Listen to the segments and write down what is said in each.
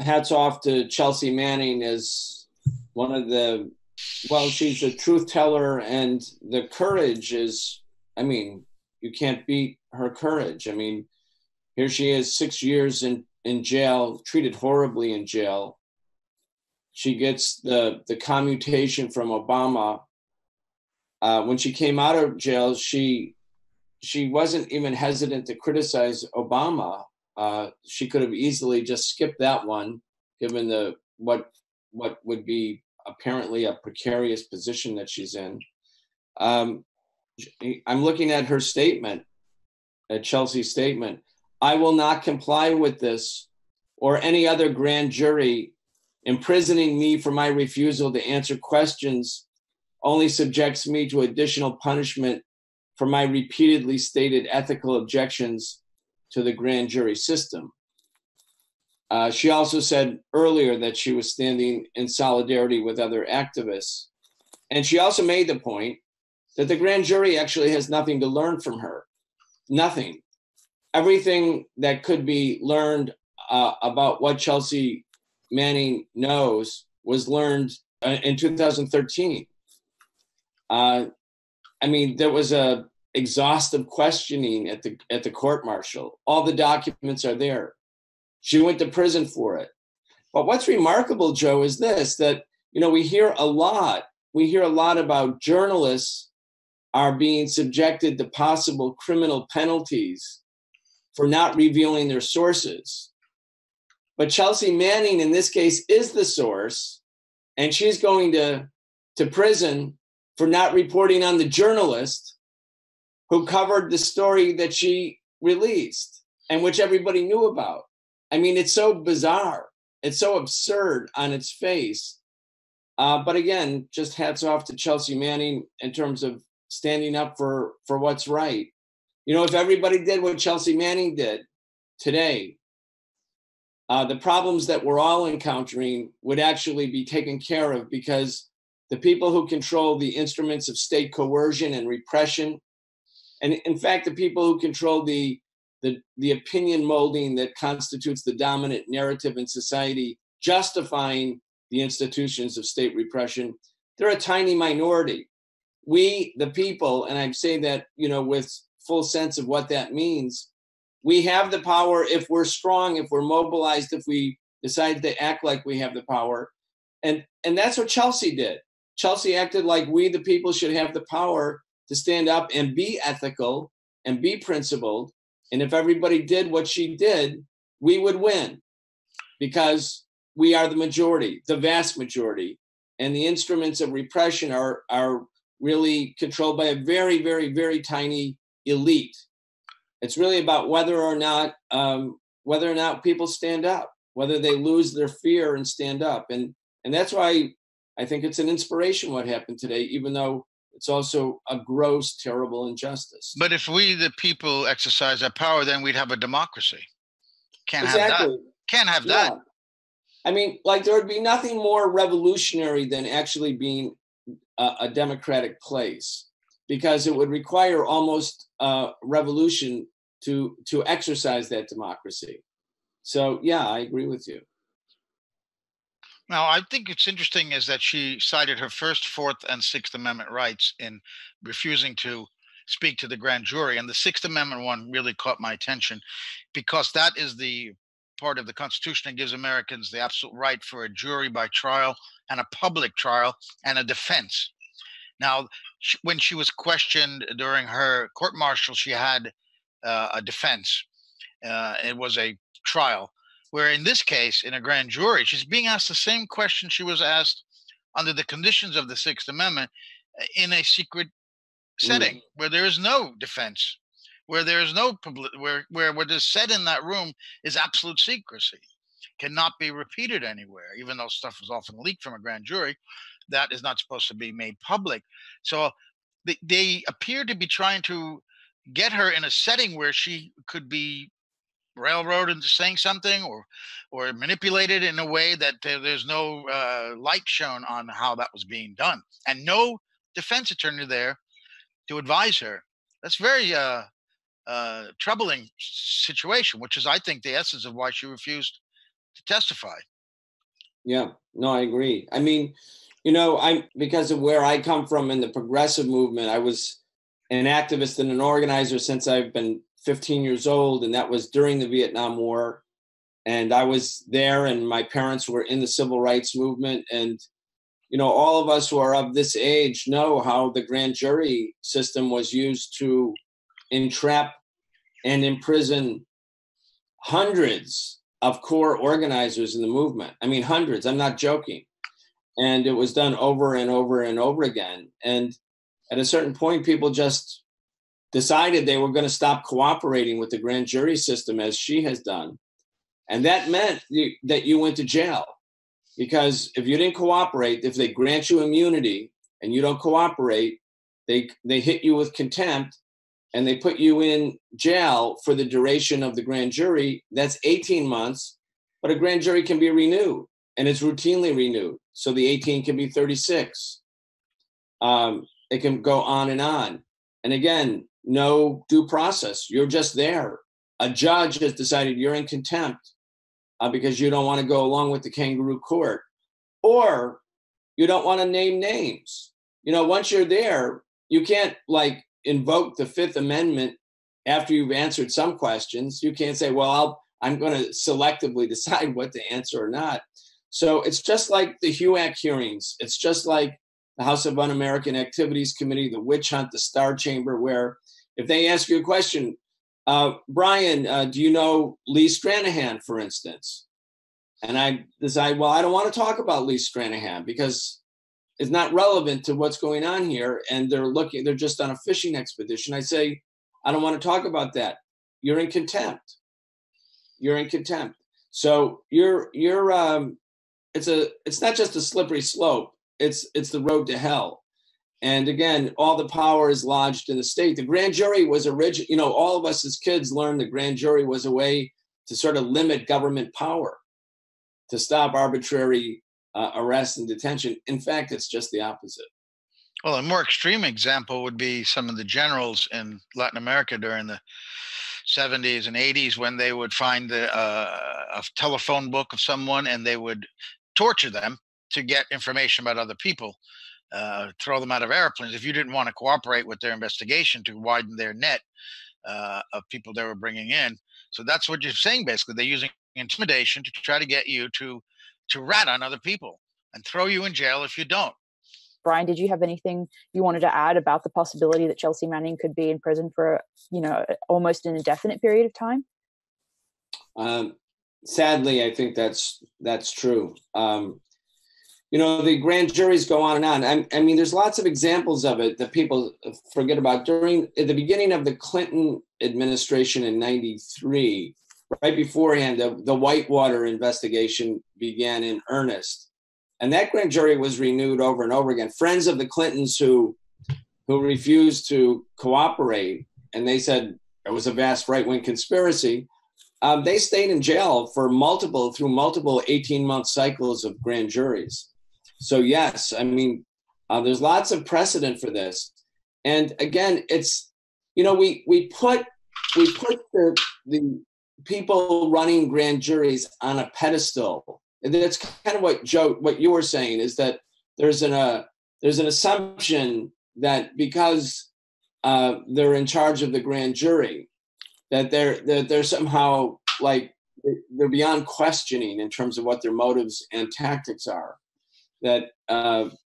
hats off to Chelsea Manning as one of the, well, she's a truth teller, and the courage is, I mean, you can't beat her courage. I mean, here she is 6 years in jail, treated horribly in jail. She gets the commutation from Obama. When she came out of jail, she wasn't even hesitant to criticize Obama. She could have easily just skipped that one, given the what would be apparently a precarious position that she's in. I'm looking at her statement, at Chelsea's statement. I will not comply with this or any other grand jury imprisoning me for my refusal to answer questions only subjects me to additional punishment for my repeatedly stated ethical objections to the grand jury system. She also said earlier that she was standing in solidarity with other activists. And she also made the point that the grand jury actually has nothing to learn from her, nothing. Everything that could be learned about what Chelsea Manning knows was learned in 2013. I mean, there was a exhaustive questioning at the court martial. All the documents are there. She went to prison for it. But what's remarkable, Joe, is this, that, you know, we hear a lot about journalists are being subjected to possible criminal penalties for not revealing their sources. But Chelsea Manning, in this case, is the source, and she's going to prison for not reporting on the journalist who covered the story that she released and which everybody knew about. I mean, it's so bizarre. It's so absurd on its face. But again, just hats off to Chelsea Manning in terms of standing up for what's right. You know, if everybody did what Chelsea Manning did today, the problems that we're all encountering would actually be taken care of, because the people who control the instruments of state coercion and repression, and in fact, the people who control the opinion molding that constitutes the dominant narrative in society, justifying the institutions of state repression, they're a tiny minority. We, the people, and I say that, you know, with full sense of what that means, we have the power if we're strong, if we're mobilized, if we decide to act like we have the power. And that's what Chelsea did. Chelsea acted like we, the people, should have the power to stand up and be ethical and be principled. And if everybody did what she did, we would win, because we are the majority, the vast majority. And the instruments of repression are really controlled by a very, very, very tiny elite. It's really about whether or not people stand up, whether they lose their fear and stand up. And that's why I think it's an inspiration what happened today, even though it's also a gross, terrible injustice. But if we, the people, exercise our power, then we'd have a democracy. Can't have that. I mean, like, there would be nothing more revolutionary than actually being a democratic place, because it would require almost a revolution to exercise that democracy. So, yeah, I agree with you. Now, I think it's interesting is that she cited her First, Fourth, and Sixth Amendment rights in refusing to speak to the grand jury. And the Sixth Amendment one really caught my attention, because that is the part of the Constitution that gives Americans the absolute right for a jury by trial and a public trial and a defense. Now, when she was questioned during her court martial, she had a defense. It was a trial. Where in this case, in a grand jury, she's being asked the same question she was asked under the conditions of the Sixth Amendment in a secret setting where there is no defense, where there is no public, where what is said in that room is absolute secrecy, cannot be repeated anywhere, even though stuff is often leaked from a grand jury that is not supposed to be made public. So they appear to be trying to get her in a setting where she could be railroaded into saying something, or manipulated in a way that there's no light shown on how that was being done, and no defense attorney there to advise her. That's very troubling situation, which is, I think, the essence of why she refused to testify. Yeah, no, I agree. I mean, you know, because of where I come from in the progressive movement, I was an activist and an organizer since I've been 15 years old, and that was during the Vietnam War. And I was there, and my parents were in the civil rights movement. And, you know, all of us who are of this age know how the grand jury system was used to entrap and imprison hundreds of core organizers in the movement. I mean, hundreds, I'm not joking. And it was done over and over and over again. And at a certain point, people just decided they were going to stop cooperating with the grand jury system, as she has done. And that meant that you went to jail, because if you didn't cooperate, if they grant you immunity and you don't cooperate, they hit you with contempt and they put you in jail for the duration of the grand jury. That's 18 months, but a grand jury can be renewed, and it's routinely renewed. So the 18 can be 36. It can go on and on. And again, no due process. You're just there. A judge has decided you're in contempt because you don't want to go along with the kangaroo court, or you don't want to name names. You know, once you're there, you can't like invoke the Fifth Amendment after you've answered some questions. You can't say, well, I'm going to selectively decide what to answer or not. So it's just like the HUAC hearings. It's just like the House of Un-American Activities Committee, the witch hunt, the Star Chamber, where if they ask you a question, Brian, do you know Lee Stranahan, for instance? And I decide, well, I don't want to talk about Lee Stranahan because it's not relevant to what's going on here. And they're just on a fishing expedition. I say, I don't want to talk about that. You're in contempt. You're in contempt. So it's not just a slippery slope. It's the road to hell. And again, all the power is lodged in the state. The grand jury was originally, you know, all of us as kids learned the grand jury was a way to sort of limit government power, to stop arbitrary arrest and detention. In fact, it's just the opposite. Well, a more extreme example would be some of the generals in Latin America during the 70s and 80s, when they would find a telephone book of someone and they would torture them to get information about other people. Throw them out of airplanes if you didn't want to cooperate with their investigation, to widen their net of people they were bringing in. So that's what you're saying, basically. They're using intimidation to try to get you to rat on other people and throw you in jail if you don't. Brian, did you have anything you wanted to add about the possibility that Chelsea Manning could be in prison for, you know, almost an indefinite period of time? Sadly, I think that's true. You know, the grand juries go on and on. I mean, there's lots of examples of it that people forget about. At the beginning of the Clinton administration in 93, right beforehand, the Whitewater investigation began in earnest. And that grand jury was renewed over and over again. Friends of the Clintons who refused to cooperate, and they said it was a vast right-wing conspiracy, they stayed in jail for multiple 18-month cycles of grand juries. So yes, I mean, there's lots of precedent for this. And again, it's, you know, we put the people running grand juries on a pedestal. And that's kind of what Joe, what you were saying, is that there's an assumption that because they're in charge of the grand jury, that they're somehow like, they're beyond questioning in terms of what their motives and tactics are. That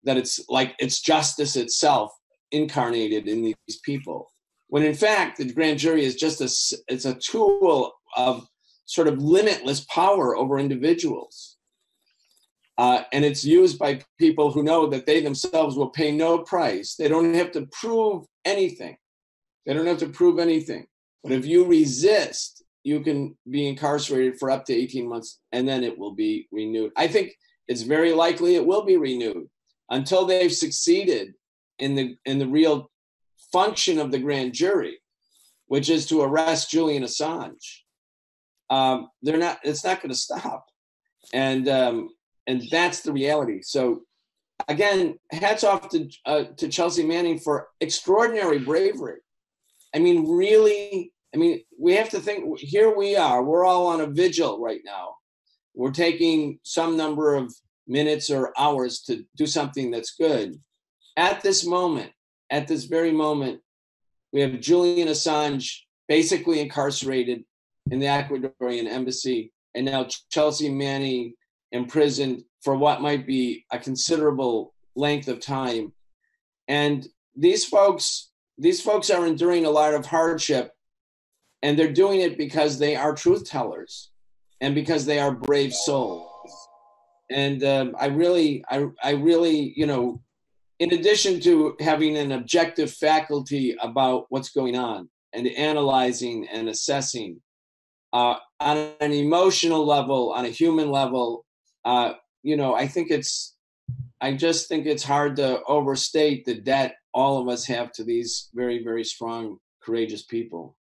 it's like it's justice itself incarnated in these people, when in fact the grand jury is just it's a tool of sort of limitless power over individuals, and it's used by people who know that they themselves will pay no price. They don't have to prove anything. But if you resist, you can be incarcerated for up to 18 months, and then it will be renewed. I think it's very likely it will be renewed until they've succeeded in the real function of the grand jury, which is to arrest Julian Assange. It's not going to stop, and that's the reality. So, again, hats off to Chelsea Manning for extraordinary bravery. I mean, really. I mean, we have to think. Here we are. We're all on a vigil right now. we're taking some number of minutes or hours to do something that's good. At this moment, at this very moment, we have Julian Assange basically incarcerated in the Ecuadorian embassy, and now Chelsea Manning imprisoned for what might be a considerable length of time. And these folks are enduring a lot of hardship, and they're doing it because they are truth tellers and because they are brave souls. And I really, you know, in addition to having an objective faculty about what's going on and analyzing and assessing on an emotional level, on a human level, you know, I just think it's hard to overstate the debt all of us have to these very, very strong, courageous people.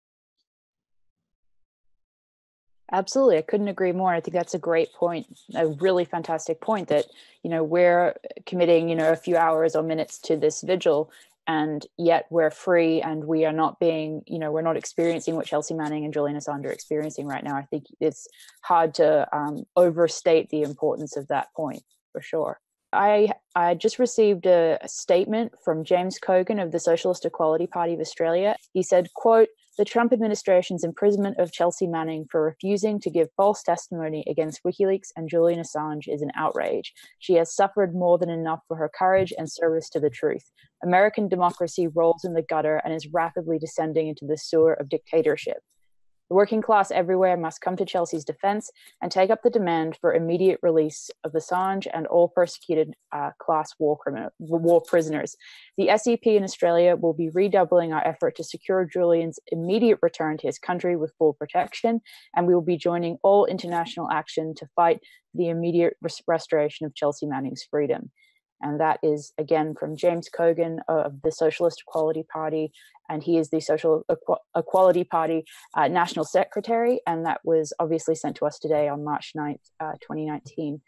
Absolutely. I couldn't agree more. I think that's a great point, a really fantastic point that, you know, we're committing, you know, a few hours or minutes to this vigil, and yet we're free and we are not being, you know, we're not experiencing what Chelsea Manning and Julian Assange are experiencing right now. I think it's hard to overstate the importance of that point, for sure. I just received a statement from James Cogan of the Socialist Equality Party of Australia. He said, quote, "The Trump administration's imprisonment of Chelsea Manning for refusing to give false testimony against WikiLeaks and Julian Assange is an outrage. She has suffered more than enough for her courage and service to the truth. American democracy rolls in the gutter and is rapidly descending into the sewer of dictatorship. The working class everywhere must come to Chelsea's defense and take up the demand for immediate release of Assange and all persecuted class war prisoners. The SEP in Australia will be redoubling our effort to secure Julian's immediate return to his country with full protection, and we will be joining all international action to fight the immediate restoration of Chelsea Manning's freedom." And that is, again, from James Cogan of the Socialist Equality Party, and he is the Social Equality Party National Secretary, and that was obviously sent to us today on March 9th, 2019.